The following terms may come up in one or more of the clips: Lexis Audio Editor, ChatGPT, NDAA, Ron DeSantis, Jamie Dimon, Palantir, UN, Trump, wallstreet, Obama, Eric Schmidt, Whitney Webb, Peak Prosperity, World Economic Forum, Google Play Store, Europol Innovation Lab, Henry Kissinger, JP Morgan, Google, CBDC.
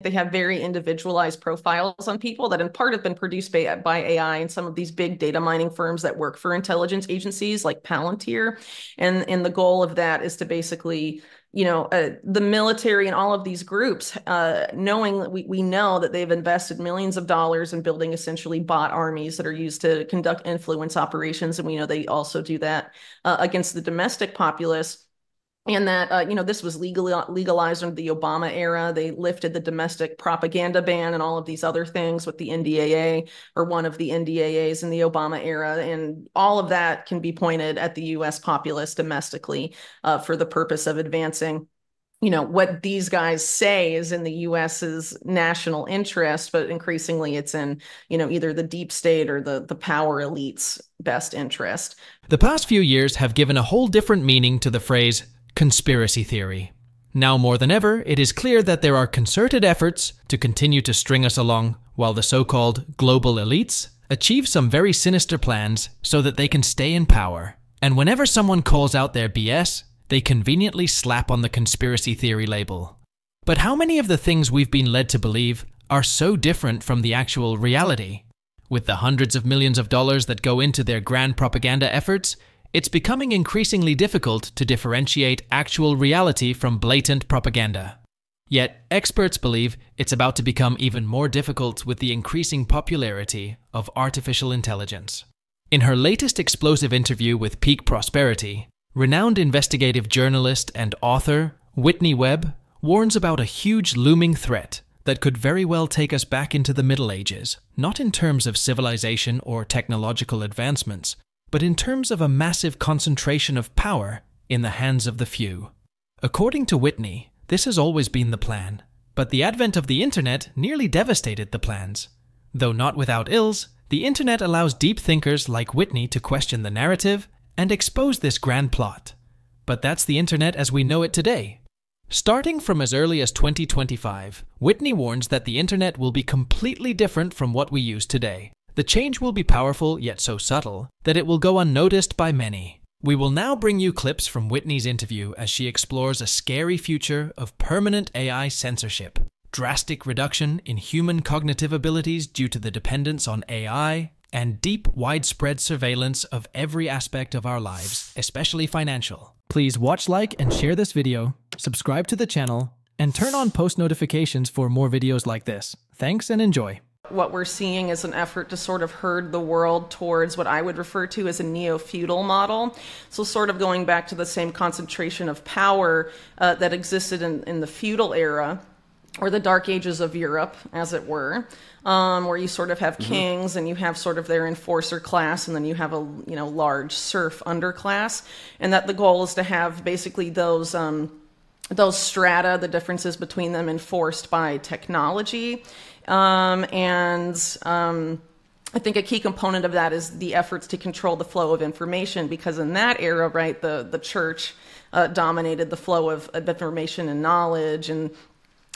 They have very individualized profiles on people that in part have been produced by AI and some of these big data mining firms that work for intelligence agencies like Palantir. And the goal of that is to basically, you know, the military and all of these groups, knowing that we know that they've invested millions of dollars in building essentially bot armies that are used to conduct influence operations. And we know they also do that against the domestic populace. And that, you know, this was legalized under the Obama era. They lifted the domestic propaganda ban and all of these other things with the NDAA, or one of the NDAAs in the Obama era. And all of that can be pointed at the U.S. populace domestically for the purpose of advancing, you know, what these guys say is in the U.S.'s national interest, but increasingly it's in, you know, either the deep state or the power elite's best interest. The past few years have given a whole different meaning to the phrase conspiracy theory. Now more than ever, it is clear that there are concerted efforts to continue to string us along while the so-called global elites achieve some very sinister plans so that they can stay in power. And whenever someone calls out their BS, they conveniently slap on the conspiracy theory label. But how many of the things we've been led to believe are so different from the actual reality? With the hundreds of millions of dollars that go into their grand propaganda efforts, it's becoming increasingly difficult to differentiate actual reality from blatant propaganda. Yet, experts believe it's about to become even more difficult with the increasing popularity of artificial intelligence. In her latest explosive interview with Peak Prosperity, renowned investigative journalist and author Whitney Webb warns about a huge looming threat that could very well take us back into the Middle Ages, not in terms of civilization or technological advancements, but in terms of a massive concentration of power in the hands of the few. According to Whitney, this has always been the plan, but the advent of the internet nearly devastated the plans. Though not without ills, the internet allows deep thinkers like Whitney to question the narrative and expose this grand plot. But that's the internet as we know it today. Starting from as early as 2025, Whitney warns that the internet will be completely different from what we use today. The change will be powerful, yet so subtle, that it will go unnoticed by many. We will now bring you clips from Whitney's interview as she explores a scary future of permanent AI censorship, drastic reduction in human cognitive abilities due to the dependence on AI, and deep, widespread surveillance of every aspect of our lives, especially financial. Please watch, like, and share this video, subscribe to the channel, and turn on post notifications for more videos like this. Thanks and enjoy. What we're seeing is an effort to sort of herd the world towards what I would refer to as a neo-feudal model. So sort of going back to the same concentration of power that existed in the feudal era, or the Dark Ages of Europe, as it were, where you sort of have kings and you have sort of their enforcer class, and then you have a, you know, large serf underclass, and that the goal is to have basically those strata, the differences between them enforced by technology. I think a key component of that is the efforts to control the flow of information, because in that era, right, the church dominated the flow of information and knowledge, and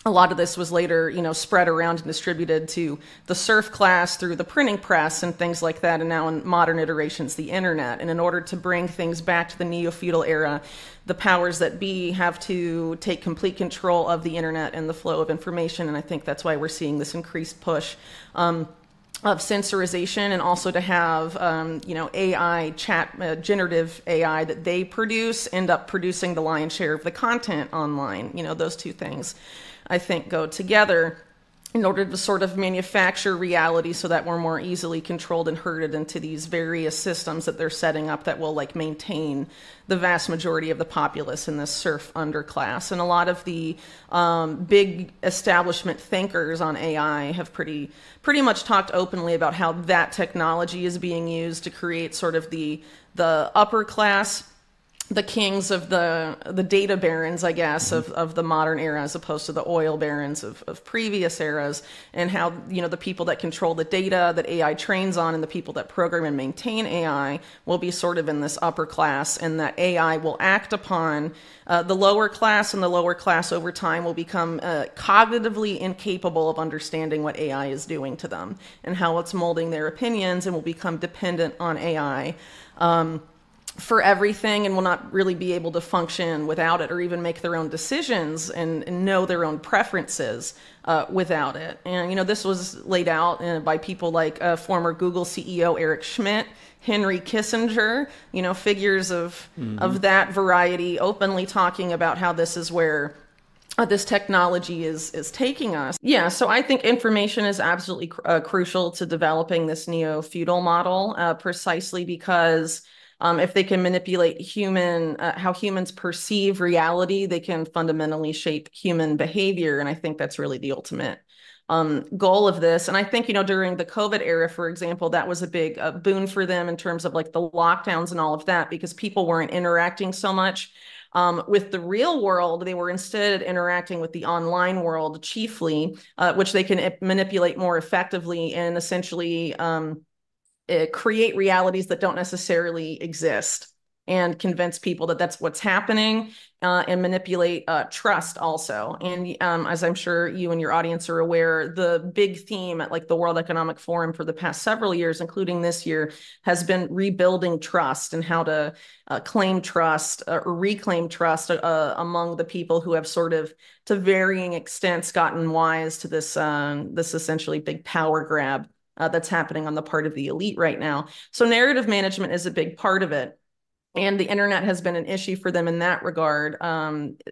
a lot of this was later, you know, spread around and distributed to the serf class through the printing press and things like that, and now in modern iterations, the internet. And in order to bring things back to the neo-feudal era, the powers that be have to take complete control of the internet and the flow of information, and I think that's why we're seeing this increased push of censorization, and also to have, you know, AI generative AI that they produce end up producing the lion's share of the content online. You know, those two things, I think, go together in order to sort of manufacture reality so that we're more easily controlled and herded into these various systems that they're setting up that will, like, maintain the vast majority of the populace in this serf underclass. And a lot of the big establishment thinkers on AI have pretty much talked openly about how that technology is being used to create sort of the upper class, the kings of the data barons, I guess, of the modern era, as opposed to the oil barons of previous eras, and how, you know, the people that control the data that AI trains on and the people that program and maintain AI will be sort of in this upper class, and that AI will act upon the lower class, and the lower class over time will become cognitively incapable of understanding what AI is doing to them and how it's molding their opinions, and will become dependent on AI. for everything and will not really be able to function without it, or even make their own decisions and know their own preferences without it. And, you know, this was laid out by people like former Google CEO Eric Schmidt, Henry Kissinger, you know, figures of, of that variety, openly talking about how this is where this technology is taking us. Yeah, so I think information is absolutely crucial to developing this neo-feudal model, precisely because if they can manipulate human, how humans perceive reality, they can fundamentally shape human behavior. And I think that's really the ultimate goal of this. And I think, you know, during the COVID era, for example, that was a big boon for them in terms of like the lockdowns and all of that, because people weren't interacting so much with the real world. They were instead interacting with the online world chiefly, which they can manipulate more effectively and essentially create realities that don't necessarily exist, and convince people that that's what's happening, and manipulate trust also. And as I'm sure you and your audience are aware, the big theme at like the World Economic Forum for the past several years, including this year, has been rebuilding trust and how to claim trust or reclaim trust among the people who have sort of, to varying extents, gotten wise to this, this essentially big power grab that's happening on the part of the elite right now. So narrative management is a big part of it. And the internet has been an issue for them in that regard,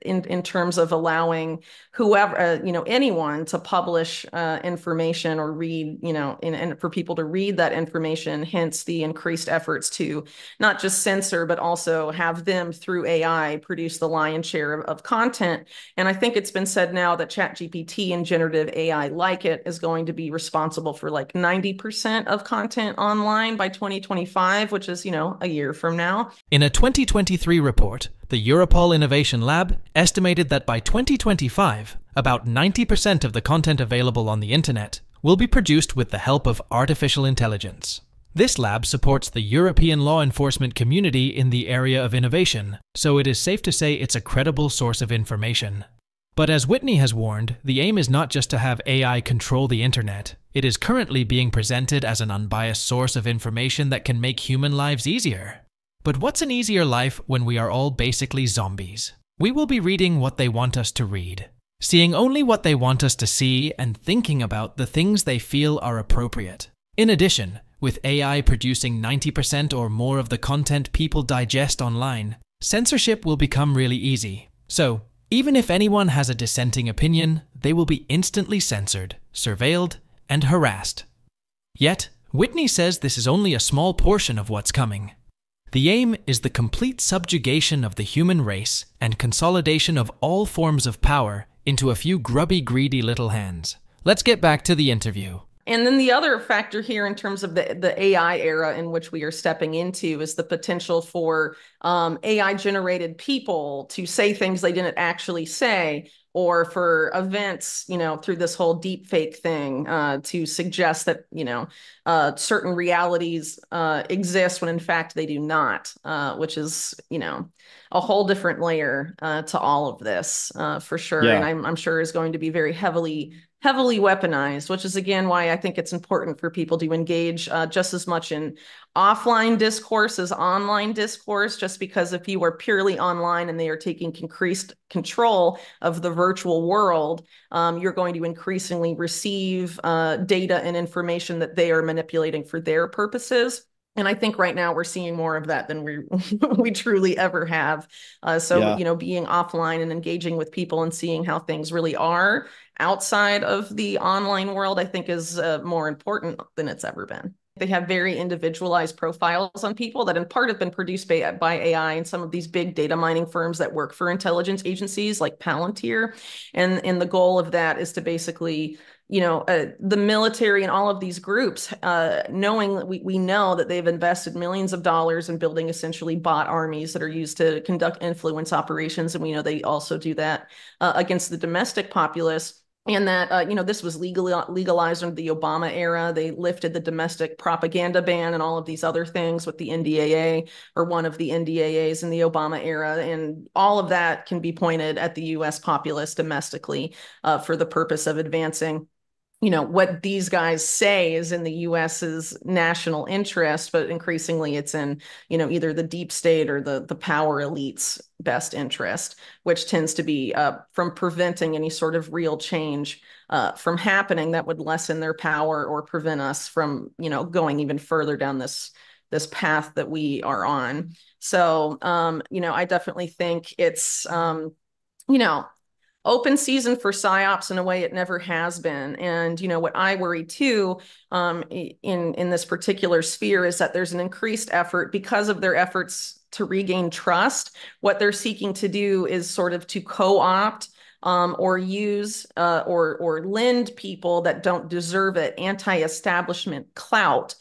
in terms of allowing whoever, you know, anyone to publish information or read, you know, and for people to read that information, hence the increased efforts to not just censor, but also have them through AI produce the lion's share of content. And I think it's been said now that ChatGPT and generative AI like it is going to be responsible for like 90% of content online by 2025, which is, you know, a year from now. In a 2023 report, the Europol Innovation Lab estimated that by 2025, about 90% of the content available on the internet will be produced with the help of artificial intelligence. This lab supports the European law enforcement community in the area of innovation, so it is safe to say it's a credible source of information. But as Whitney has warned, the aim is not just to have AI control the internet. It is currently being presented as an unbiased source of information that can make human lives easier. But what's an easier life when we are all basically zombies? We will be reading what they want us to read, seeing only what they want us to see, and thinking about the things they feel are appropriate. In addition, with AI producing 90% or more of the content people digest online, censorship will become really easy. So, even if anyone has a dissenting opinion, they will be instantly censored, surveilled, and harassed. Yet, Whitney says this is only a small portion of what's coming. The aim is the complete subjugation of the human race and consolidation of all forms of power into a few grubby, greedy little hands. Let's get back to the interview. And then the other factor here in terms of the AI era in which we are stepping into is the potential for AI-generated people to say things they didn't actually say, or for events, you know, through this whole deepfake thing to suggest that, you know, certain realities exist when in fact they do not, which is, you know, a whole different layer to all of this for sure. Yeah. And I'm sure is going to be very heavily weaponized, which is again why I think it's important for people to engage just as much in offline discourse as online discourse, just because if you are purely online and they are taking increased control of the virtual world, you're going to increasingly receive data and information that they are manipulating for their purposes. And I think right now we're seeing more of that than we truly ever have. You know, being offline and engaging with people and seeing how things really are outside of the online world, I think is more important than it's ever been. They have very individualized profiles on people that in part have been produced by AI and some of these big data mining firms that work for intelligence agencies like Palantir. And the goal of that is to basically, you know, the military and all of these groups, knowing we know that they've invested millions of dollars in building essentially bot armies that are used to conduct influence operations. And we know they also do that against the domestic populace. And that, you know, this was legalized under the Obama era. They lifted the domestic propaganda ban and all of these other things with the NDAA, or one of the NDAAs in the Obama era. And all of that can be pointed at the U.S. populace domestically for the purpose of advancing you know, what these guys say is in the U.S.'s national interest, but increasingly it's in, you know, either the deep state or the power elite's best interest, which tends to be from preventing any sort of real change from happening that would lessen their power or prevent us from, you know, going even further down this path that we are on. So, you know, I definitely think it's, you know, open season for PSYOPs in a way it never has been. And, you know, what I worry too in this particular sphere is that there's an increased effort because of their efforts to regain trust. What they're seeking to do is sort of to co-opt or use or lend people that don't deserve it anti-establishment clout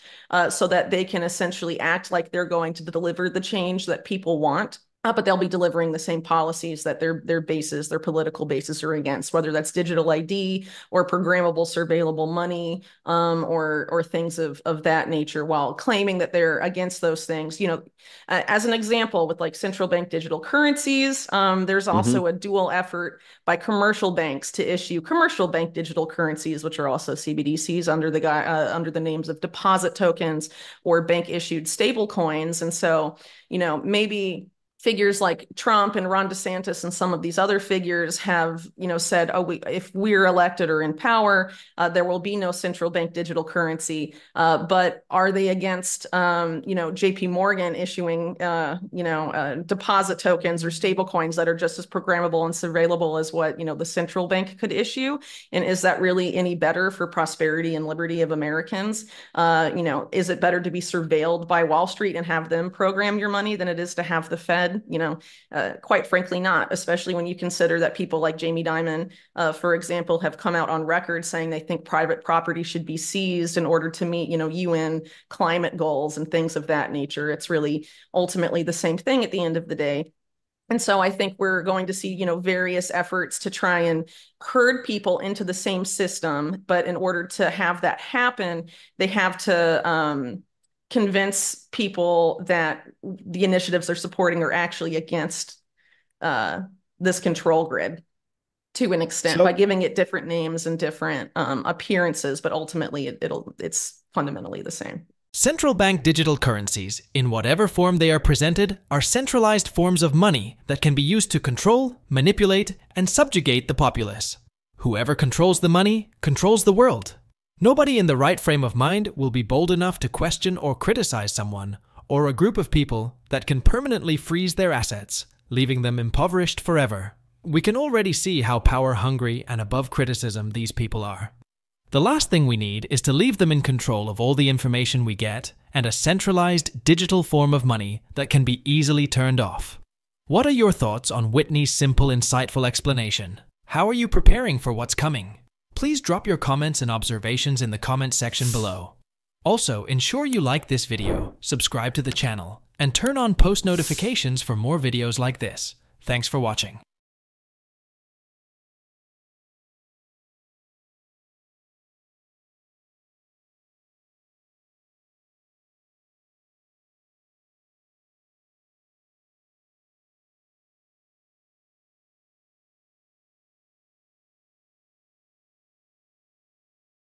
so that they can essentially act like they're going to deliver the change that people want. But they'll be delivering the same policies that their bases, their political bases are against, whether that's digital ID or programmable surveillable money or things of that nature, while claiming that they're against those things. You know, as an example, with like central bank digital currencies, there's also a dual effort by commercial banks to issue commercial bank digital currencies, which are also CBDCs under the names of deposit tokens or bank issued stable coins. And so, you know, maybe figures like Trump and Ron DeSantis and some of these other figures have, you know, said, oh, if we're elected or in power, there will be no central bank digital currency. But are they against, you know, JP Morgan issuing, you know, deposit tokens or stable coins that are just as programmable and surveillable as what, you know, the central bank could issue? And is that really any better for prosperity and liberty of Americans? You know, is it better to be surveilled by Wall Street and have them program your money than it is to have the Fed? You know, quite frankly, not, especially when you consider that people like Jamie Dimon, for example, have come out on record saying they think private property should be seized in order to meet, you know, UN climate goals and things of that nature. It's really ultimately the same thing at the end of the day. And so I think we're going to see, you know, various efforts to try and herd people into the same system. But in order to have that happen, they have to convince people that the initiatives they're supporting are actually against this control grid to an extent, by giving it different names and different appearances, but ultimately it's fundamentally the same. Central bank digital currencies, in whatever form they are presented, are centralized forms of money that can be used to control, manipulate, and subjugate the populace. Whoever controls the money controls the world. Nobody in the right frame of mind will be bold enough to question or criticize someone or a group of people that can permanently freeze their assets, leaving them impoverished forever. We can already see how power-hungry and above criticism these people are. The last thing we need is to leave them in control of all the information we get and a centralized digital form of money that can be easily turned off. What are your thoughts on Whitney's simple, insightful explanation? How are you preparing for what's coming? Please drop your comments and observations in the comments section below. Also, ensure you like this video, subscribe to the channel, and turn on post notifications for more videos like this. Thanks for watching.